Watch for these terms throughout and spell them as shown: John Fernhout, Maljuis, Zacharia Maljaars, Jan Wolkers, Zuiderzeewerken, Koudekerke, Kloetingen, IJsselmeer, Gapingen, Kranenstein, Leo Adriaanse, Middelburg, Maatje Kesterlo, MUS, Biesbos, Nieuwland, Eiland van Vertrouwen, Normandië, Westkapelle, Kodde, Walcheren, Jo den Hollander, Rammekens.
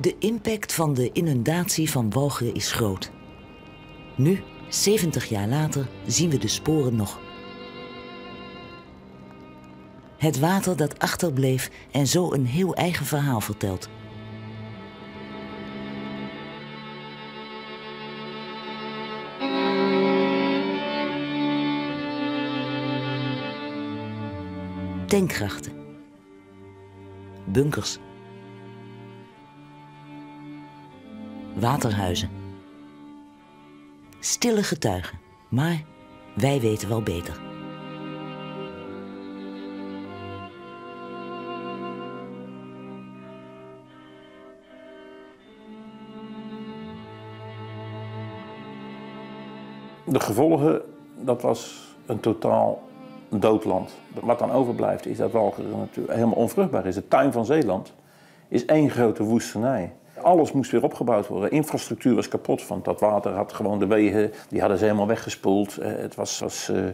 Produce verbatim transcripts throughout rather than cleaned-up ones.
De impact van de inundatie van Walcheren is groot. Nu, zeventig jaar later, zien we de sporen nog. Het water dat achterbleef en zo een heel eigen verhaal vertelt. Tankgrachten. Bunkers. Waterhuizen. Stille getuigen, maar wij weten wel beter. De gevolgen, dat was een totaal doodland. Wat dan overblijft is dat Walcheren natuurlijk helemaal onvruchtbaar is. De tuin van Zeeland is één grote woestenij. Alles moest weer opgebouwd worden. Infrastructuur was kapot, want dat water had gewoon de wegen, die hadden ze helemaal weggespoeld. Het was, was uh,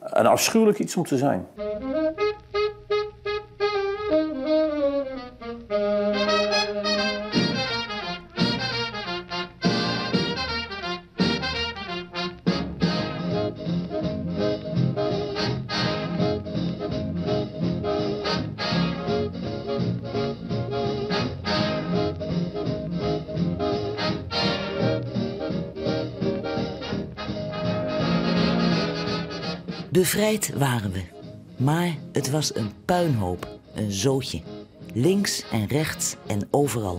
een afschuwelijk iets om te zijn. Bevrijd waren we, maar het was een puinhoop, een zootje. Links en rechts en overal.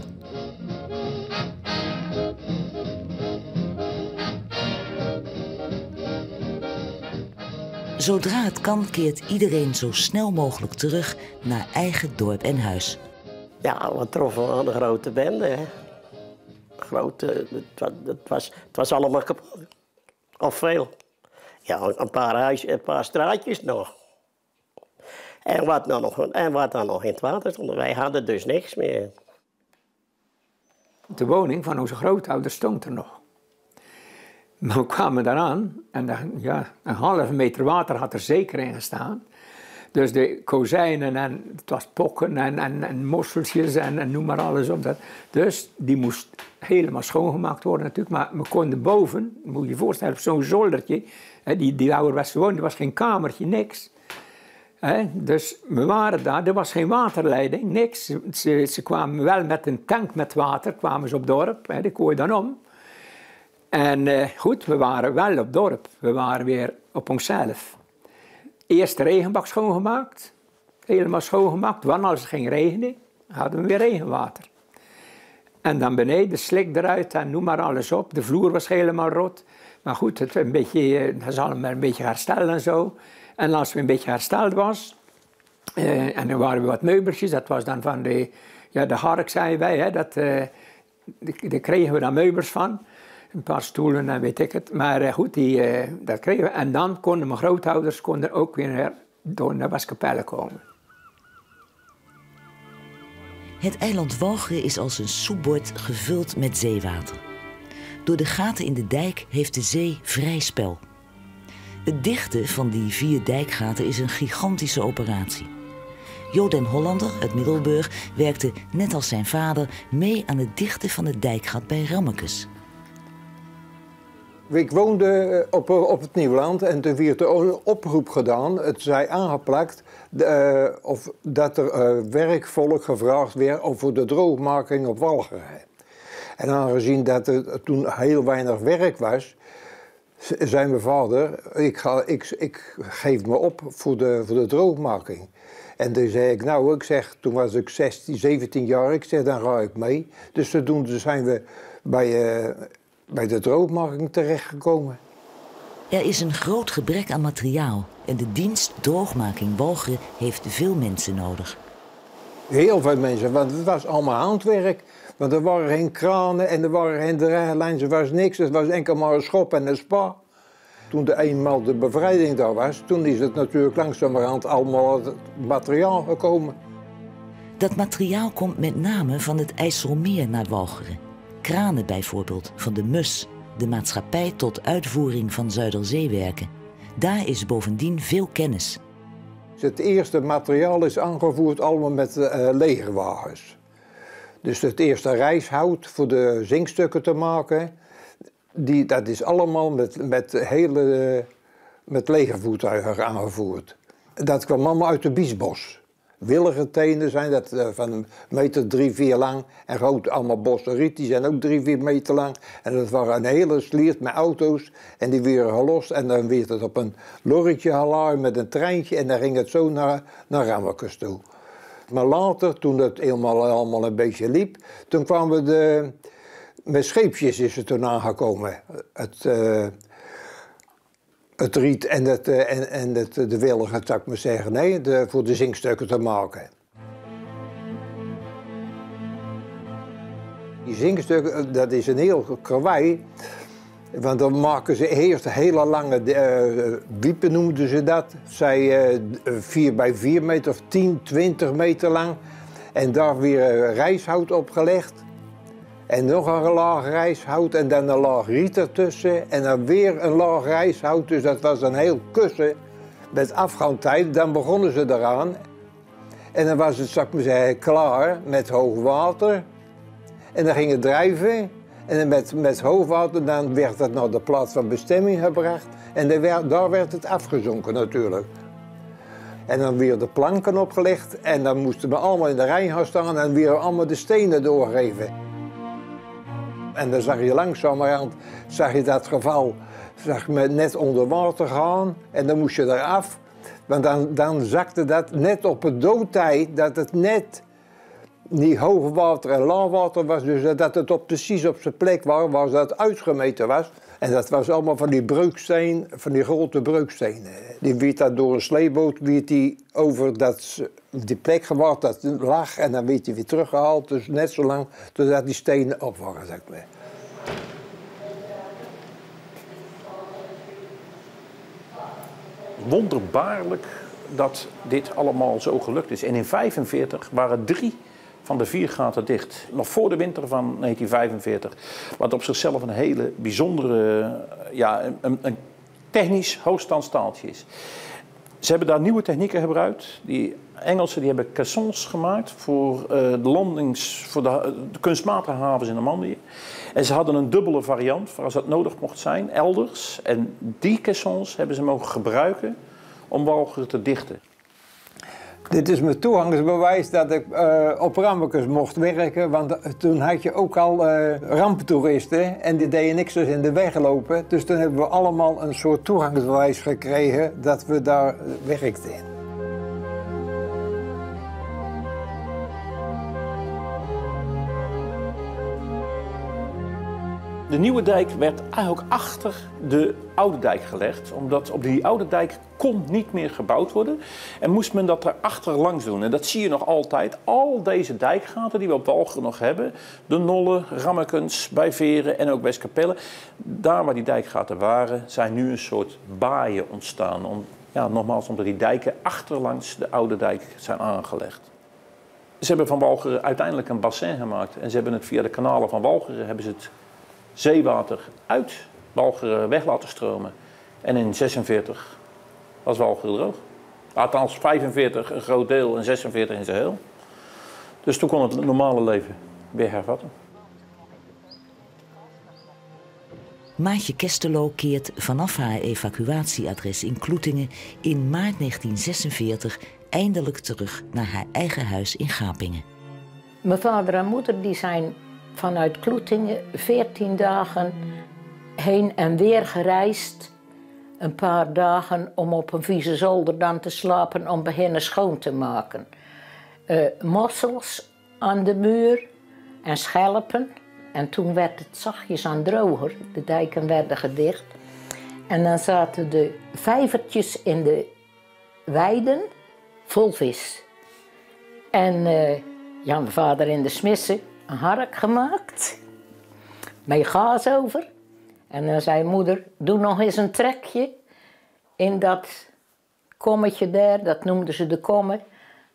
Zodra het kan keert iedereen zo snel mogelijk terug naar eigen dorp en huis. Ja, we troffen aan een grote bende, hè. Grote, het was, het was allemaal kapot. Of veel. Ja, een paar, huis, een paar straatjes nog. En wat, nou nog. en wat dan nog in het water stond. Wij hadden dus niks meer. De woning van onze grootouders stond er nog. Maar we kwamen daaraan en daar, ja, een halve meter water had er zeker in gestaan. Dus de kozijnen en het was pokken en, en, en mosseltjes en, en noem maar alles op. Dat. Dus die moest helemaal schoongemaakt worden natuurlijk. Maar we konden boven, moet je je voorstellen, op zo'n zoldertje. Hè, die, die ouderwetse woning, er was geen kamertje, niks. Hè, dus we waren daar, er was geen waterleiding, niks. Ze, ze kwamen wel met een tank met water, kwamen ze op dorp, hè, die kooi dan om. En eh, goed, we waren wel op dorp, we waren weer op onszelf. Eerst de regenbak schoongemaakt, helemaal schoongemaakt. Want als het ging regenen, hadden we weer regenwater. En dan beneden, slik eruit en noem maar alles op. De vloer was helemaal rot. Maar goed, het, een beetje, dat is allemaal een beetje hersteld en zo. En als we een beetje hersteld was, eh, en dan waren we wat meubeltjes. Dat was dan van de, ja, de hark, zeiden wij. Hè, dat, eh, daar kregen we dan meubels van. Een paar stoelen en weet ik het. Maar uh, goed, die, uh, dat kregen we. En dan konden mijn grootouders konden ook weer door naar Westkapelle komen. Het eiland Walcheren is als een soepbord gevuld met zeewater. Door de gaten in de dijk heeft de zee vrij spel. Het dichten van die vier dijkgaten is een gigantische operatie. Jo den Hollander uit Middelburg werkte, net als zijn vader, mee aan het dichten van het dijkgat bij Rammekens. Ik woonde op, op het Nieuwland en toen werd er een oproep gedaan. Het zei aangeplakt uh, of dat er uh, werkvolk gevraagd werd over de droogmaking op Walcheren. En aangezien dat er toen heel weinig werk was, zei mijn vader, ik, ga, ik, ik geef me op voor de, voor de droogmaking. En toen zei ik, nou, ik zeg, toen was ik zestien, zeventien jaar, ik zeg, dan ga ik mee. Dus toen zijn we bij... Uh, bij de droogmaking terechtgekomen. Er is een groot gebrek aan materiaal en de dienst droogmaking Walcheren heeft veel mensen nodig. Heel veel mensen, want het was allemaal handwerk. Want er waren geen kranen en er waren geen draailijnen, er was niks. Het was enkel maar een schop en een spa. Toen de eenmaal de bevrijding daar was, toen is het natuurlijk langzamerhand allemaal het materiaal gekomen. Dat materiaal komt met name van het IJsselmeer naar Walcheren. Kranen bijvoorbeeld van de M U S, de maatschappij tot uitvoering van Zuiderzeewerken. Daar is bovendien veel kennis. Het eerste materiaal is aangevoerd allemaal met uh, legerwagens. Dus het eerste rijshout voor de zinkstukken te maken, die, dat is allemaal met, met, hele, met legervoertuigen aangevoerd. Dat kwam allemaal uit de Biesbos. Willige tenen zijn dat uh, van meter drie, vier lang en groot, allemaal bossen riet, die zijn ook drie, vier meter lang. En dat waren een hele sliert met auto's en die werden gelost en dan werd het op een lorretje halaar met een treintje en dan ging het zo naar, naar Rammekens toe. Maar later, toen dat helemaal allemaal een beetje liep, toen kwamen we de, met scheepjes is het toen aangekomen, het, uh, het riet en, het, uh, en, en het, de wilgen, zou ik maar zeggen, nee, de, voor de zinkstukken te maken. Die zinkstukken, dat is een heel karwei, want dan maken ze eerst hele lange uh, wiepen, noemden ze dat. Zij uh, vier bij vier meter of tien, twintig meter lang. En daar weer rijshout opgelegd. En nog een laag rijshout en dan een laag riet ertussen. En dan weer een laag rijshout, dus dat was een heel kussen met afgaantijd. Dan begonnen ze eraan. En dan was het, zal ik maar zeggen, klaar met hoog water. En dan ging het drijven. En met, met hoofdwater dan werd het naar de plaats van bestemming gebracht. En daar werd, daar werd het afgezonken natuurlijk. En dan weer de planken opgelegd. En dan moesten we allemaal in de rij gaan staan en weer allemaal de stenen doorgeven. En dan zag je langzamerhand, zag je dat geval, zag me net onder water gaan. En dan moest je eraf. Want dan, dan zakte dat net op het doodtijd, dat het net... niet hoogwater en laagwater was, dus dat het op, precies op zijn plek was, was dat het uitgemeten was. En dat was allemaal van die breuksteen, van die grote breukstenen. Die werd dat door een sleeboot werd die over dat, die plek gewacht, dat lag, en dan werd die weer teruggehaald. Dus net zo lang totdat die stenen op waren, zeg maar. Wonderbaarlijk dat dit allemaal zo gelukt is. En in negentien vijfenveertig waren drie van de vier gaten dicht. Nog voor de winter van negentien vijfenveertig. Wat op zichzelf een hele bijzondere, ja, een, een technisch hoogstandstaaltje is. Ze hebben daar nieuwe technieken gebruikt. Die Engelsen die hebben caissons gemaakt voor, uh, de, landings, voor de, de kunstmatige havens in Normandië. En ze hadden een dubbele variant, voor als dat nodig mocht zijn, elders. En die caissons hebben ze mogen gebruiken om Walcheren te dichten. Dit is mijn toegangsbewijs dat ik uh, op Rammekens mocht werken, want toen had je ook al uh, ramptoeristen en die deden niks dus in de weg lopen. Dus toen hebben we allemaal een soort toegangsbewijs gekregen dat we daar werkten. De nieuwe dijk werd eigenlijk achter de oude dijk gelegd, omdat op die oude dijk kon niet meer gebouwd worden en moest men dat erachter langs doen. En dat zie je nog altijd. Al deze dijkgaten die we op Walcheren nog hebben, de Nolle, Rammekens, Bijveren en ook Westkapelle, daar waar die dijkgaten waren, zijn nu een soort baaien ontstaan. Om, ja, nogmaals, omdat die dijken achterlangs de oude dijk zijn aangelegd. Ze hebben van Walcheren uiteindelijk een bassin gemaakt en ze hebben het via de kanalen van Walcheren hebben ze het zeewater uit Walcheren weg laten stromen. En in zesenveertig was Walcheren droog. Althans vijfenveertig een groot deel en zesenveertig in zijn heel. Dus toen kon het normale leven weer hervatten. Maatje Kesterlo keert vanaf haar evacuatieadres in Kloetingen in maart negentien zesenveertig eindelijk terug naar haar eigen huis in Gapingen. Mijn vader en moeder die zijn vanuit Kloetingen veertien dagen heen en weer gereisd. Een paar dagen om op een vieze zolder dan te slapen om beginnen schoon te maken. Uh, mossels aan de muur en schelpen. En toen werd het zachtjes aan droger. De dijken werden gedicht. En dan zaten de vijvertjes in de weiden vol vis. En uh, ja, mijn vader in de smissen. Een hark gemaakt, met gaas over. En dan zei moeder, doe nog eens een trekje in dat kommetje daar, dat noemden ze de komme,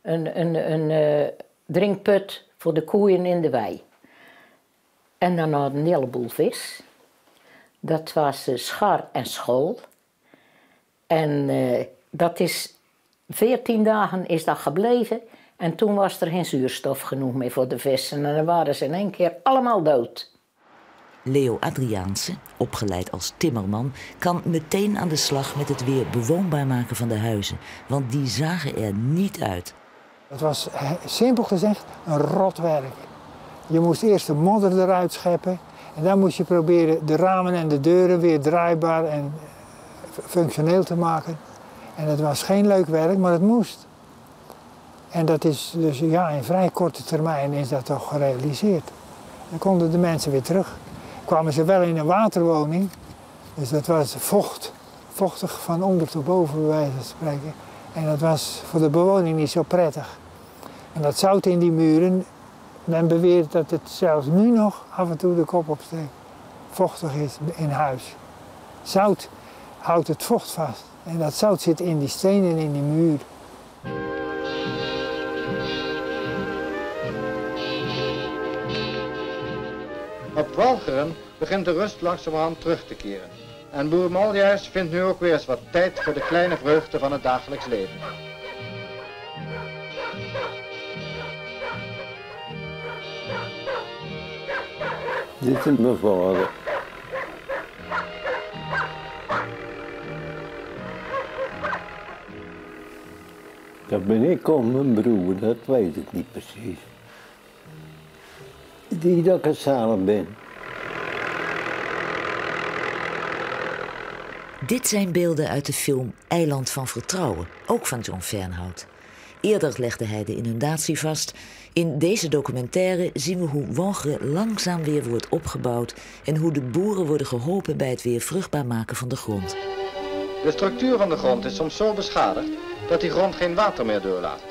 een, een, een uh, drinkput voor de koeien in de wei. En dan hadden we een heleboel vis. Dat was uh, schar en school. En uh, dat is, veertien dagen is dat gebleven. En toen was er geen zuurstof genoeg meer voor de vissen en dan waren ze in één keer allemaal dood. Leo Adriaanse, opgeleid als timmerman, kan meteen aan de slag met het weer bewoonbaar maken van de huizen. Want die zagen er niet uit. Het was simpel gezegd een rotwerk. Je moest eerst de modder eruit scheppen en dan moest je proberen de ramen en de deuren weer draaibaar en functioneel te maken. En het was geen leuk werk, maar het moest. En dat is dus ja, in vrij korte termijn is dat toch gerealiseerd. Dan konden de mensen weer terug. Kwamen ze wel in een waterwoning, dus dat was vocht, vochtig van onder tot boven bij wijze van spreken. En dat was voor de bewoning niet zo prettig. En dat zout in die muren, men beweert dat het zelfs nu nog af en toe de kop opsteekt. Vochtig is in huis. Zout houdt het vocht vast en dat zout zit in die stenen en in die muur. Op Walcheren begint de rust langzamerhand terug te keren. En boer Maljuis vindt nu ook weer eens wat tijd voor de kleine vreugde van het dagelijks leven. Dit is mijn vader. Dat ben ik of mijn broer, dat weet ik niet precies. Die dat ik het samen ben. Dit zijn beelden uit de film Eiland van Vertrouwen, ook van John Fernhout. Eerder legde hij de inundatie vast. In deze documentaire zien we hoe Walcheren langzaam weer wordt opgebouwd en hoe de boeren worden geholpen bij het weer vruchtbaar maken van de grond. De structuur van de grond is soms zo beschadigd dat die grond geen water meer doorlaat.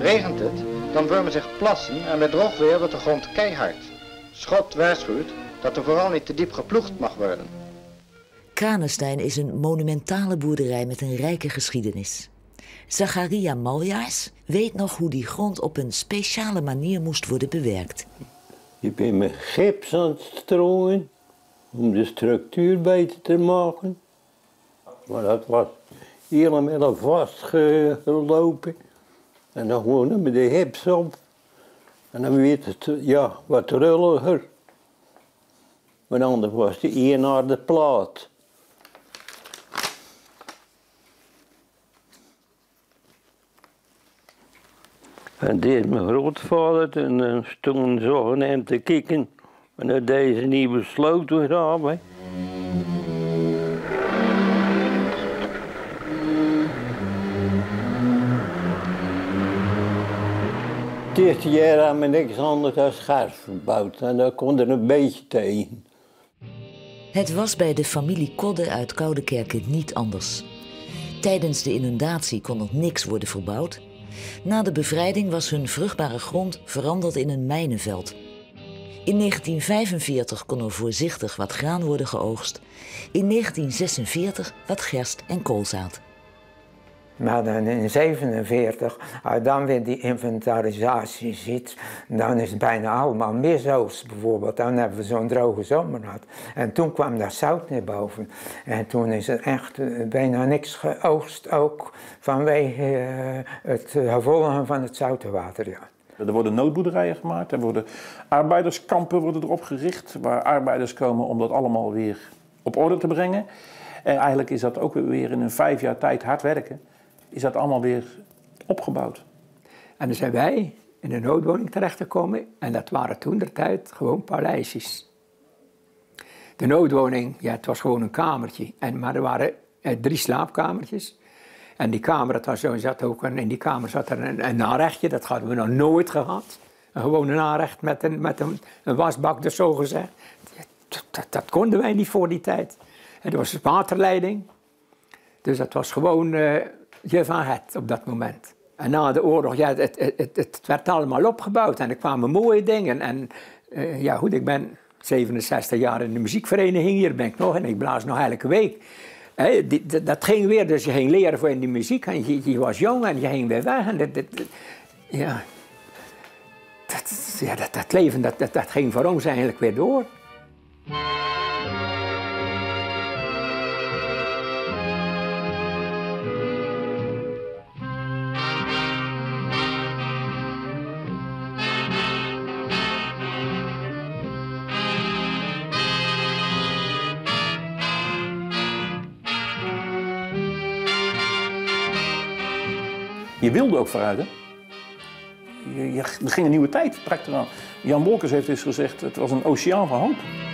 Regent het, dan vormen zich plassen en bij droog weer wordt de grond keihard. Schot waarschuwt dat er vooral niet te diep geploegd mag worden. Kranenstein is een monumentale boerderij met een rijke geschiedenis. Zacharia Maljaars weet nog hoe die grond op een speciale manier moest worden bewerkt. Je bent met gips aan het strooien om de structuur beter te maken. Maar dat was helemaal vastgelopen. En dan gewoon met de hips op. En dan werd het ja, wat rulliger. Maar anders was de een naar de plaat. En dit is mijn grootvader. En dan stonden ze aan hem te kijken. En dat deed ze niet besloten graven. Het eerste jaar had men niks anders dan schaars verbouwd en daar kon er een beetje tegen. Het was bij de familie Kodde uit Koudekerke niet anders. Tijdens de inundatie kon nog niks worden verbouwd. Na de bevrijding was hun vruchtbare grond veranderd in een mijnenveld. In negentien vijfenveertig kon er voorzichtig wat graan worden geoogst. In negentien zesenveertig wat gerst en koolzaad. We hadden in zevenenveertig, als dan weer die inventarisatie zit, dan is het bijna allemaal misoogst bijvoorbeeld. Dan hebben we zo'n droge zomer gehad. En toen kwam daar zout naar boven. En toen is er echt bijna niks geoogst, ook vanwege het gevolgen van het zoute water. Ja. Er worden noodboerderijen gemaakt, er worden arbeiderskampen worden erop gericht, waar arbeiders komen om dat allemaal weer op orde te brengen. En eigenlijk is dat ook weer in een vijf jaar tijd hard werken. Is dat allemaal weer opgebouwd. En dan zijn wij in een noodwoning terechtgekomen en dat waren toen der tijd gewoon paleisjes. De noodwoning, ja, het was gewoon een kamertje, en, maar er waren eh, drie slaapkamertjes. En die kamer, dat was zo, zat ook een, in die kamer zat er een, een aanrechtje, dat hadden we nog nooit gehad. Een gewone aanrecht met een, met een, een wasbak, dus zo gezegd. Dat, dat, dat konden wij niet voor die tijd. En er was een waterleiding, dus dat was gewoon... Eh, Je van het op dat moment. En na de oorlog, ja, het, het, het werd allemaal opgebouwd en er kwamen mooie dingen. En uh, ja, goed, ik ben zevenenzestig jaar in de muziekvereniging, hier ben ik nog en ik blaas nog elke week. He, die, dat, dat ging weer, dus je ging leren voor in die muziek en je, je was jong en je ging weer weg. En dit, dit, dit, ja, dat, ja, dat, dat leven, dat, dat, dat ging voor ons eigenlijk weer door. Je wilde ook vooruit, hè? Je, je, er ging een nieuwe tijd, praktisch aan. Jan Wolkers heeft eens gezegd, het was een oceaan van hoop.